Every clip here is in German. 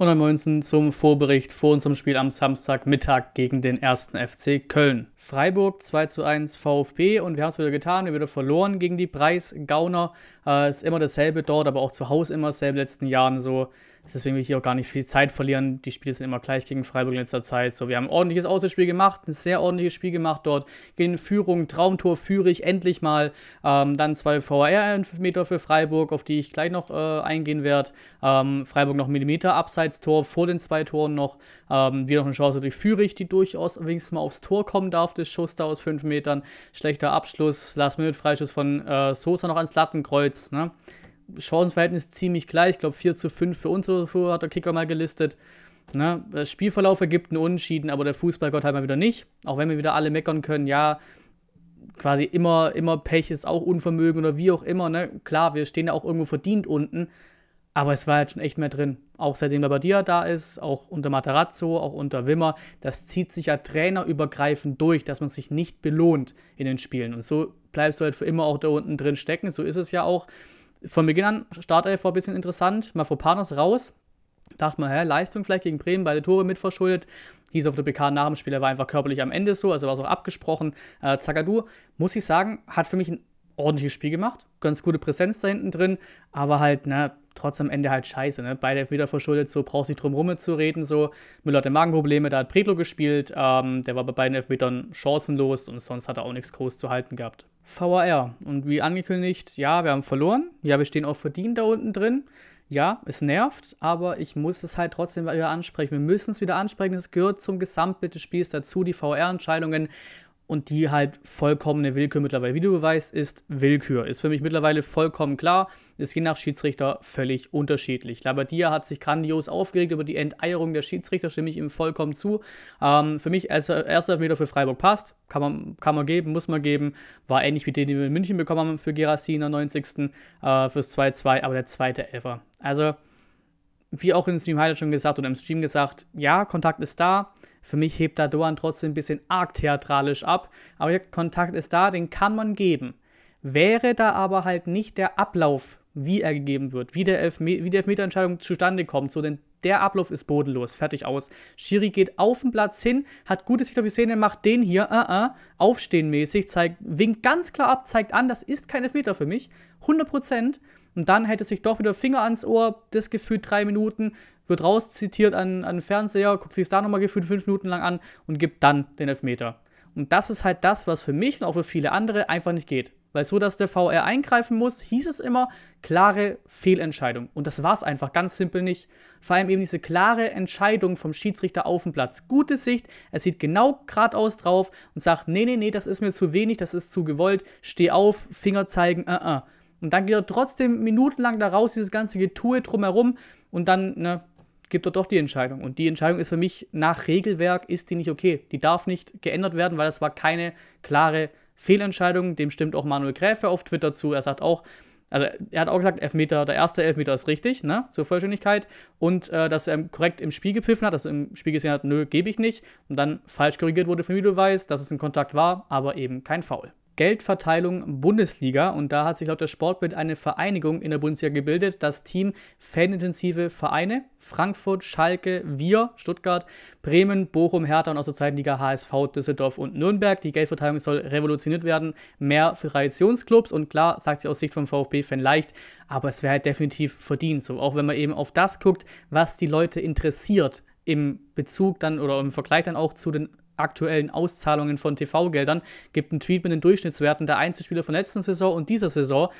und am 19. zum Vorbericht vor unserem Spiel am Samstagmittag gegen den 1. FC Köln. Freiburg 2:1 VfB, und wir haben es wieder getan, wir haben wieder verloren gegen die Preisgauner. Ist immer dasselbe dort, aber auch zu Hause immer dasselbe in den letzten Jahren so. Deswegen will ich hier auch gar nicht viel Zeit verlieren. Die Spiele sind immer gleich gegen Freiburg in letzter Zeit. So, wir haben ein ordentliches Auswärtsspiel gemacht, ein sehr ordentliches Spiel gemacht dort. Gegen Führung, Traumtor, Führig, endlich mal. Dann 2 VAR-Elfmeter für Freiburg, auf die ich gleich noch eingehen werde. Freiburg noch Millimeter-Abseits-Tor vor den 2 Toren noch. Wieder noch eine Chance durch Führig, die durchaus wenigstens mal aufs Tor kommen darf. Das Schuss da aus 5 Metern. Schlechter Abschluss, Last-Minute-Freischuss von Sosa noch ans Lattenkreuz, ne? Chancenverhältnis ziemlich gleich, ich glaube 4:5 für uns oder so, hat der Kicker mal gelistet. Ne? Der Spielverlauf ergibt einen Unentschieden, aber der Fußballgott halt mal wieder nicht. Auch wenn wir wieder alle meckern können, ja, quasi immer Pech ist auch Unvermögen oder wie auch immer. Ne? Klar, wir stehen ja auch irgendwo verdient unten, aber es war halt schon echt mehr drin. Auch seitdem Labbadia da ist, auch unter Matarazzo, auch unter Wimmer, das zieht sich ja trainerübergreifend durch, dass man sich nicht belohnt in den Spielen. Und so bleibst du halt für immer auch da unten drin stecken, so ist es ja auch. Von Beginn an, Startelf war ein bisschen interessant, Mavropanos raus, dachte man, hä, Leistung vielleicht gegen Bremen, beide Tore mitverschuldet, hieß auf der PK nach dem Spiel, er war einfach körperlich am Ende so, also war es auch abgesprochen. Zagadou, muss ich sagen, hat für mich ein ordentliches Spiel gemacht, ganz gute Präsenz da hinten drin, aber halt, ne, trotzdem am Ende halt scheiße, ne, beide Elfmeter verschuldet, so, brauchst nicht drum rum zu reden, so. Müller hatte Magenprobleme, da hat Predlo gespielt, der war bei beiden Elfmetern chancenlos und sonst hat er auch nichts groß zu halten gehabt. VAR. Und wie angekündigt, ja, wir haben verloren. Ja, wir stehen auch verdient da unten drin. Ja, es nervt, aber ich muss es halt trotzdem wieder ansprechen. Wir müssen es wieder ansprechen. Es gehört zum Gesamtbild des Spiels dazu, die VAR-Entscheidungen. Und die halt vollkommene Willkür mittlerweile. Wie du beweist, ist Willkür. Ist für mich mittlerweile vollkommen klar. Ist je nach Schiedsrichter völlig unterschiedlich. Labbadia hat sich grandios aufgeregt über die Enteierung der Schiedsrichter. Stimme ich ihm vollkommen zu. Für mich, erster Elfmeter für Freiburg passt. Kann man geben, muss man geben. War ähnlich wie den, den wir in München bekommen haben für Guirassy in der 90. Fürs 2:2. Aber der zweite Elfer. Also, wie auch im Stream Highlight schon gesagt oder im Stream gesagt, ja, Kontakt ist da. Für mich hebt da Doan trotzdem ein bisschen arg theatralisch ab, aber der Kontakt ist da, den kann man geben. Wäre da aber halt nicht der Ablauf, wie er gegeben wird, wie die Elfmeterentscheidung zustande kommt, so, denn der Ablauf ist bodenlos, fertig, aus. Schiri geht auf den Platz hin, hat gute Sicht auf die Szene, macht den hier, aufstehenmäßig, winkt ganz klar ab, zeigt an, das ist kein Elfmeter für mich, 100%. Und dann hätte sich doch wieder Finger ans Ohr, das Gefühl 3 Minuten, wird rauszitiert an den Fernseher, guckt sich da nochmal gefühlt 5 Minuten lang an und gibt dann den Elfmeter. Und das ist halt das, was für mich und auch für viele andere einfach nicht geht. Weil so, dass der VR eingreifen muss, hieß es immer, klare Fehlentscheidung. Und das war es einfach ganz simpel nicht. Vor allem eben diese klare Entscheidung vom Schiedsrichter auf dem Platz. Gute Sicht, er sieht genau geradeaus drauf und sagt, nee, nee, nee, das ist mir zu wenig, das ist zu gewollt, steh auf, Finger zeigen, Und dann geht er trotzdem minutenlang da raus, dieses ganze Getue drumherum, und dann, ne, gibt er doch die Entscheidung. Und die Entscheidung ist für mich nach Regelwerk, ist die nicht okay. Die darf nicht geändert werden, weil das war keine klare Fehlentscheidung. Dem stimmt auch Manuel Gräfe auf Twitter zu. Er sagt auch, also er hat auch gesagt, Elfmeter, der erste Elfmeter ist richtig, ne, zur Vollständigkeit. Und dass er korrekt im Spiel gepfiffen hat, dass er im Spiel gesehen hat, nö, gebe ich nicht. Und dann falsch korrigiert wurde für Videobeweis, dass es ein Kontakt war, aber eben kein Foul. Geldverteilung Bundesliga, und da hat sich laut der Sportbild eine Vereinigung in der Bundesliga gebildet. Das Team fanintensive Vereine, Frankfurt, Schalke, wir, Stuttgart, Bremen, Bochum, Hertha und aus der Zweitliga HSV, Düsseldorf und Nürnberg. Die Geldverteilung soll revolutioniert werden, mehr für Traditionsclubs, und klar, sagt sich aus Sicht vom VfB-Fan leicht, aber es wäre halt definitiv verdient, so, auch wenn man eben auf das guckt, was die Leute interessiert im Bezug dann oder im Vergleich dann auch zu den aktuellen Auszahlungen von TV-Geldern. Gibt einen Tweet mit den Durchschnittswerten der Einzelspieler von letzten Saison und dieser Saison.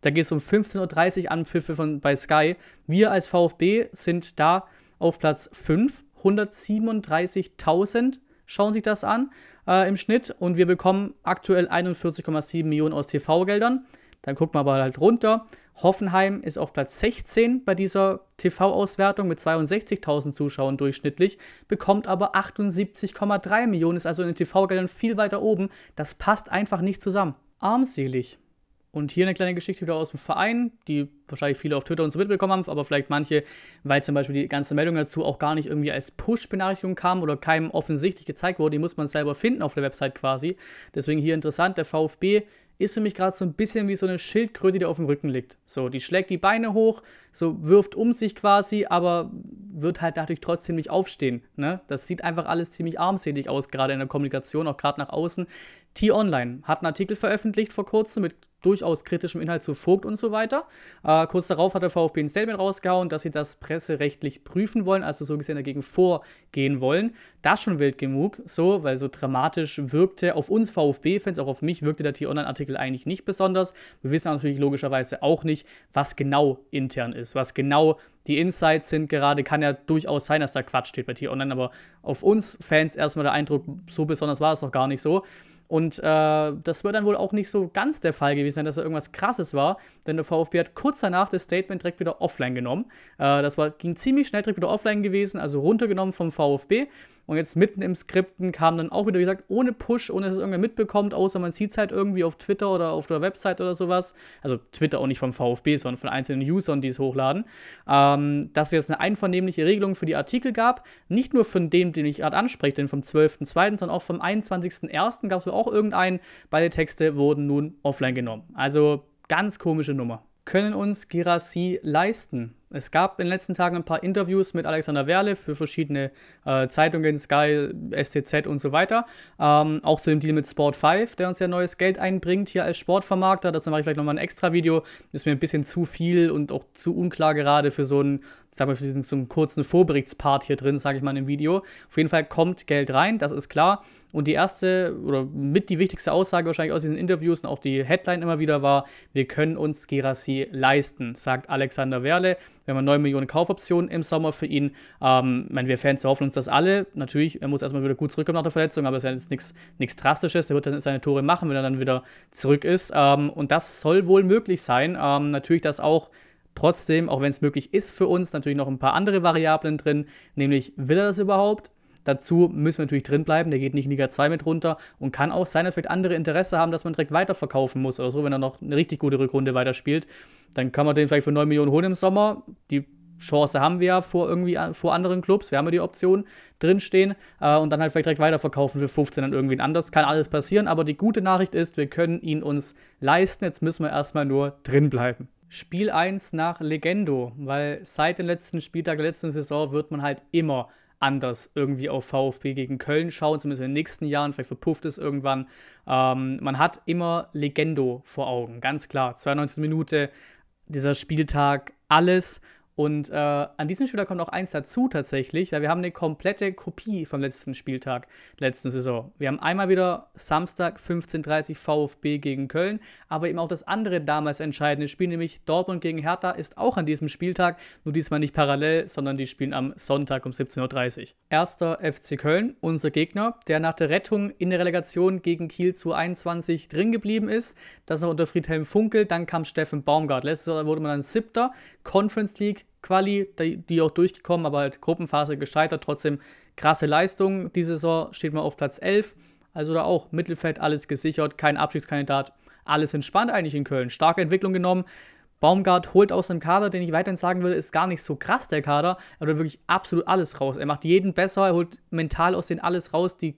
Da geht es um 15:30 Uhr Anpfiffe bei Sky. Wir als VfB sind da auf Platz 5, 137.000 schauen sich das an im Schnitt, und wir bekommen aktuell 41,7 Millionen aus TV-Geldern. Dann gucken wir aber halt runter. Hoffenheim ist auf Platz 16 bei dieser TV-Auswertung mit 62.000 Zuschauern durchschnittlich, bekommt aber 78,3 Millionen, ist also in den TV-Geldern viel weiter oben. Das passt einfach nicht zusammen. Armselig. Und hier eine kleine Geschichte wieder aus dem Verein, die wahrscheinlich viele auf Twitter und so mitbekommen haben, aber vielleicht manche, weil zum Beispiel die ganze Meldung dazu auch gar nicht irgendwie als Push-Benachrichtigung kam oder keinem offensichtlich gezeigt wurde, die muss man selber finden auf der Website quasi. Deswegen hier interessant, der VfB ist für mich gerade so ein bisschen wie so eine Schildkröte, die auf dem Rücken liegt. So, die schlägt die Beine hoch, so wirft um sich quasi, aber wird halt dadurch trotzdem nicht aufstehen. Ne? Das sieht einfach alles ziemlich armselig aus, gerade in der Kommunikation, auch gerade nach außen. T-Online hat einen Artikel veröffentlicht vor kurzem mit durchaus kritischem Inhalt zu Vogt und so weiter. Kurz darauf hat der VfB ein Statement rausgehauen, dass sie das presserechtlich prüfen wollen, also so gesehen dagegen vorgehen wollen. Das schon wild genug, so, weil so dramatisch wirkte auf uns VfB-Fans, auch auf mich, wirkte der T-Online-Artikel eigentlich nicht besonders. Wir wissen natürlich logischerweise auch nicht, was genau intern ist, was genau die Insights sind gerade. Kann ja durchaus sein, dass da Quatsch steht bei T-Online, aber auf uns Fans erstmal der Eindruck, so besonders war es doch gar nicht so. Und das wird dann wohl auch nicht so ganz der Fall gewesen sein, dass da irgendwas Krasses war, denn der VfB hat kurz danach das Statement direkt wieder offline genommen. Das ging ziemlich schnell direkt wieder offline gewesen, also runtergenommen vom VfB. Und jetzt mitten im Skripten kam dann auch wieder, wie gesagt, ohne Push, ohne dass es irgendwer mitbekommt, außer man sieht es halt irgendwie auf Twitter oder auf der Website oder sowas. Also Twitter auch nicht vom VfB, sondern von einzelnen Usern, die es hochladen. Dass es jetzt eine einvernehmliche Regelung für die Artikel gab. Nicht nur von dem, den ich gerade anspreche, denn vom 12.02., sondern auch vom 21.01. gab es auch irgendeinen. Beide Texte wurden nun offline genommen. Also ganz komische Nummer. Können uns Guirassy leisten? Es gab in den letzten Tagen ein paar Interviews mit Alexander Wehrle für verschiedene Zeitungen, Sky, SZ und so weiter. Auch zu dem Deal mit Sport5, der uns ja neues Geld einbringt hier als Sportvermarkter. Dazu mache ich vielleicht nochmal ein extra Video. Ist mir ein bisschen zu viel und auch zu unklar gerade für so einen, sagen wir, für diesen, so einen kurzen Vorberichtspart hier drin, sage ich mal, im Video. Auf jeden Fall kommt Geld rein, das ist klar. Und die erste oder mit die wichtigste Aussage wahrscheinlich aus diesen Interviews und auch die Headline immer wieder war, wir können uns Guirassy leisten, sagt Alexander Wehrle. Wir haben 9 Millionen Kaufoptionen im Sommer für ihn. Wir Fans erhoffen uns das alle. Natürlich, er muss erstmal wieder gut zurückkommen nach der Verletzung, aber es ist ja jetzt nichts Drastisches. Der wird dann seine Tore machen, wenn er dann wieder zurück ist. Und das soll wohl möglich sein. Natürlich, dass auch trotzdem, auch wenn es möglich ist für uns, natürlich noch ein paar andere Variablen drin. Nämlich, will er das überhaupt? Dazu müssen wir natürlich drinbleiben, der geht nicht in Liga 2 mit runter und kann auch sein, dass vielleicht andere Interesse haben, dass man direkt weiterverkaufen muss oder so, wenn er noch eine richtig gute Rückrunde weiterspielt. Dann kann man den vielleicht für 9 Millionen holen im Sommer. Die Chance haben wir ja vor anderen Clubs, wir haben ja die Option drinstehen und dann halt vielleicht direkt weiterverkaufen für 15 an irgendwen anders. Kann alles passieren, aber die gute Nachricht ist, wir können ihn uns leisten, jetzt müssen wir erstmal nur drinbleiben. Spiel 1 nach Legendo, weil seit dem letzten Spieltag der letzten Saison wird man halt immer anders irgendwie auf VfB gegen Köln schauen, zumindest in den nächsten Jahren, vielleicht verpufft es irgendwann. Man hat immer Legendo vor Augen, ganz klar. 92. Minute, dieser Spieltag, alles. Und an diesem Spieltag kommt auch eins dazu tatsächlich, weil wir haben eine komplette Kopie vom letzten Spieltag der letzten Saison. Wir haben einmal wieder Samstag 15:30 VfB gegen Köln, aber eben auch das andere damals entscheidende Spiel, nämlich Dortmund gegen Hertha, ist auch an diesem Spieltag, nur diesmal nicht parallel, sondern die spielen am Sonntag um 17:30 Uhr. 1. FC Köln, unser Gegner, der nach der Rettung in der Relegation gegen Kiel zu 21 drin geblieben ist. Das noch unter Friedhelm Funkel, dann kam Steffen Baumgart. Letztes Jahr wurde man dann 7. Conference League Quali, die auch durchgekommen, aber halt Gruppenphase gescheitert, trotzdem krasse Leistung. Diese Saison steht man auf Platz 11, also da auch Mittelfeld, alles gesichert, kein Abstiegskandidat, alles entspannt eigentlich in Köln, starke Entwicklung genommen. Baumgart holt aus einem Kader, den ich weiterhin sagen würde, ist gar nicht so krass der Kader, er holt wirklich absolut alles raus, er macht jeden besser, er holt mental aus denen alles raus, die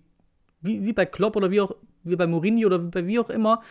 wie bei Klopp oder wie bei Mourinho oder wie auch immer,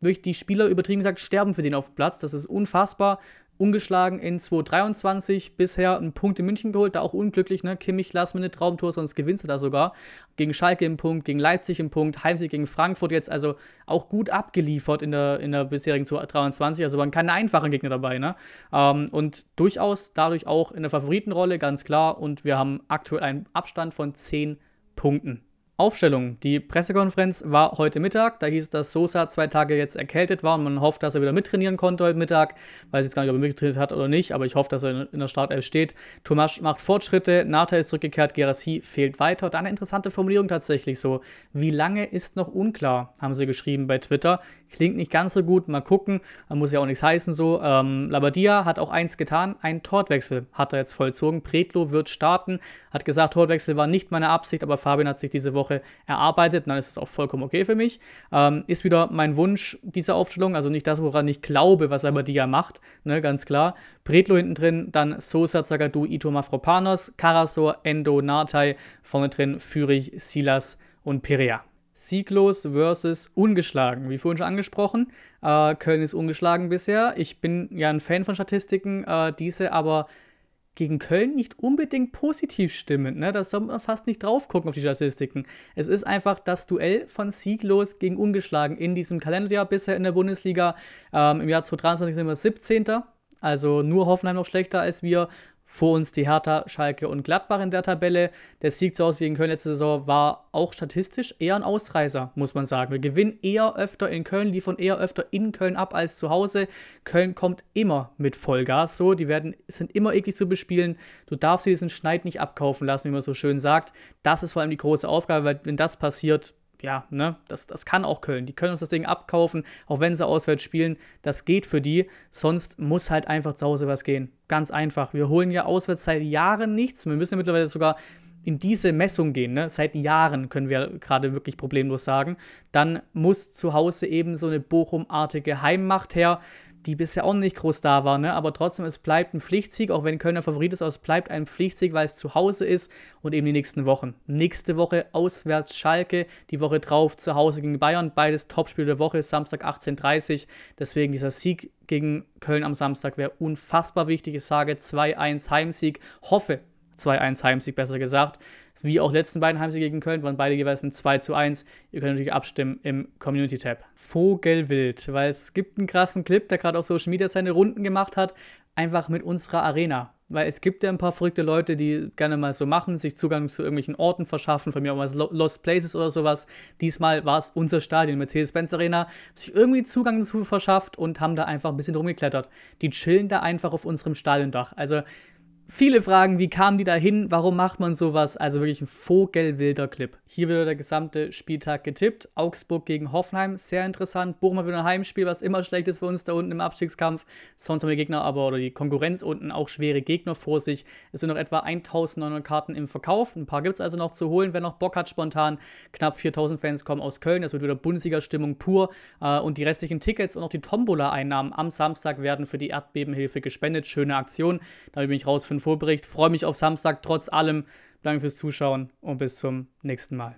durch die Spieler übertrieben gesagt, sterben für den auf dem Platz, das ist unfassbar. Ungeschlagen in 2023, bisher einen Punkt in München geholt, da auch unglücklich, ne? Kimmich, Last-Minute-Traumtor, sonst gewinnst du da sogar. Gegen Schalke im Punkt, gegen Leipzig im Punkt, Heimsieg gegen Frankfurt jetzt, also auch gut abgeliefert in der bisherigen 2023, also waren keine einfachen Gegner dabei, ne? Und durchaus dadurch auch in der Favoritenrolle, ganz klar, und wir haben aktuell einen Abstand von 10 Punkten. Aufstellung. Die Pressekonferenz war heute Mittag. Da hieß es, dass Sosa 2 Tage jetzt erkältet war und man hofft, dass er wieder mittrainieren konnte heute Mittag. Weiß jetzt gar nicht, ob er mitgetrainiert hat oder nicht, aber ich hoffe, dass er in der Startelf steht. Tomasch macht Fortschritte, Nata ist zurückgekehrt, Guirassy fehlt weiter. Da eine interessante Formulierung tatsächlich so. Wie lange ist noch unklar, haben sie geschrieben bei Twitter. Klingt nicht ganz so gut, mal gucken. Da muss ja auch nichts heißen so. Labbadia hat auch eins getan, einen Tortwechsel hat er jetzt vollzogen. Predlo wird starten, hat gesagt, Tortwechsel war nicht meine Absicht, aber Fabian hat sich diese Woche erarbeitet, dann ist es auch vollkommen okay für mich. Ist wieder mein Wunsch dieser Aufstellung, also nicht das, woran ich glaube, was aber die ja macht, ne, ganz klar. Predlo hinten drin, dann Sosa, Zagadou, Ito, Mafropanos, Karasor, Endo, Nartay, vorne drin Führich, Silas und Perea. Sieglos versus ungeschlagen, wie vorhin schon angesprochen. Köln ist ungeschlagen bisher. Ich bin ja ein Fan von Statistiken, diese aber gegen Köln nicht unbedingt positiv stimmend. Ne? Da soll man fast nicht drauf gucken auf die Statistiken. Es ist einfach das Duell von Sieglos gegen Ungeschlagen in diesem Kalenderjahr bisher in der Bundesliga. Im Jahr 2023 sind wir 17. Also nur Hoffenheim noch schlechter als wir. Vor uns die Hertha, Schalke und Gladbach in der Tabelle. Der Sieg zu Hause gegen Köln letzte Saison war auch statistisch eher ein Ausreißer, muss man sagen. Wir gewinnen eher öfter in Köln, liefern eher öfter in Köln ab als zu Hause. Köln kommt immer mit Vollgas, so, die sind immer eklig zu bespielen. Du darfst dir diesen Schneid nicht abkaufen lassen, wie man so schön sagt. Das ist vor allem die große Aufgabe, weil wenn das passiert, ja, ne, das kann auch Köln. Die können uns das Ding abkaufen, auch wenn sie auswärts spielen. Das geht für die. Sonst muss halt einfach zu Hause was gehen. Ganz einfach. Wir holen ja auswärts seit Jahren nichts. Wir müssen ja mittlerweile sogar in diese Messung gehen. Ne? Seit Jahren können wir gerade wirklich problemlos sagen. Dann muss zu Hause eben so eine Bochum-artige Heimmacht her, die bisher auch nicht groß da war, ne? Aber trotzdem, es bleibt ein Pflichtsieg, auch wenn Kölner Favorit ist, aber es bleibt ein Pflichtsieg, weil es zu Hause ist und eben die nächsten Wochen. Nächste Woche auswärts Schalke, die Woche drauf zu Hause gegen Bayern, beides Topspiel der Woche, Samstag 18:30 Uhr, deswegen dieser Sieg gegen Köln am Samstag wäre unfassbar wichtig. Ich sage 2-1 Heimsieg, hoffe 2-1 Heimsieg, besser gesagt. Wie auch letzten beiden Heimsiege gegen Köln, waren beide jeweils ein 2:1. Ihr könnt natürlich abstimmen im Community-Tab. Vogelwild, weil es gibt einen krassen Clip, der gerade auf Social Media seine Runden gemacht hat, einfach mit unserer Arena. Weil es gibt ja ein paar verrückte Leute, die gerne mal so machen, sich Zugang zu irgendwelchen Orten verschaffen, von mir auch mal Lost Places oder sowas. Diesmal war es unser Stadion, Mercedes-Benz Arena, sich irgendwie Zugang dazu verschafft und haben da einfach ein bisschen rumgeklettert. Die chillen da einfach auf unserem Stadiondach. Also viele Fragen, wie kamen die da hin, warum macht man sowas? Also wirklich ein vogelwilder Clip. Hier wird der gesamte Spieltag getippt. Augsburg gegen Hoffenheim, sehr interessant. Bochum hat wieder ein Heimspiel, was immer schlecht ist für uns da unten im Abstiegskampf. Sonst haben die Gegner aber, oder die Konkurrenz unten, auch schwere Gegner vor sich. Es sind noch etwa 1.900 Karten im Verkauf. Ein paar gibt es also noch zu holen, wer noch Bock hat spontan. Knapp 4.000 Fans kommen aus Köln. Das wird wieder Bundesliga-Stimmung pur. Und die restlichen Tickets und auch die Tombola-Einnahmen am Samstag werden für die Erdbebenhilfe gespendet. Schöne Aktion. Damit bin ich raus für den Vorbericht. Freue mich auf Samstag. Trotz allem, danke fürs Zuschauen und bis zum nächsten Mal.